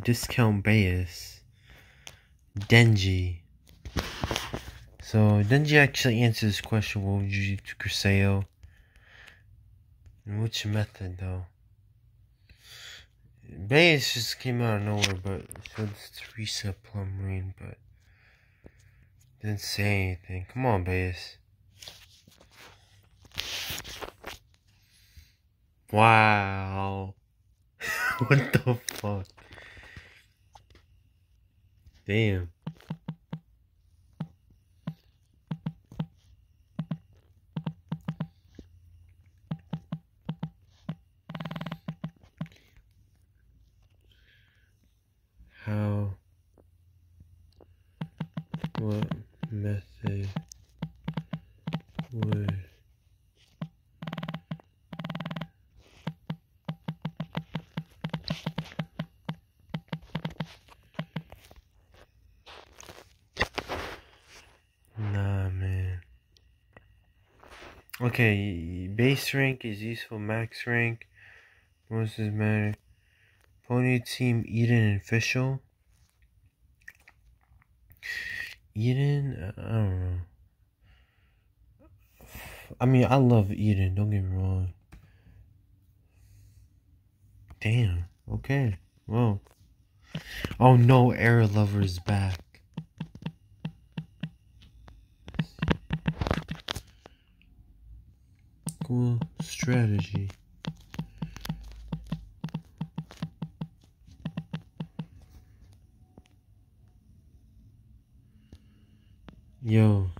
Discount Bayes, Denji. So Denji actually answered this question, what would you do to Criseo? And what's your method though? Bayes just came out of nowhere, but so it's Teresa Plummarine, but didn't say anything. Come on, Bayes. Wow. What the fuck? Damn. How? What method would okay, base rank is useful, max rank, most does matter. Pony team Eden and Fischl. Eden, I don't know. I mean, I love Eden, don't get me wrong. Damn, okay, whoa. Oh no, Air Lover is back. Strategy. Yo,